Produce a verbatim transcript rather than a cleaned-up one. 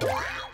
Wow!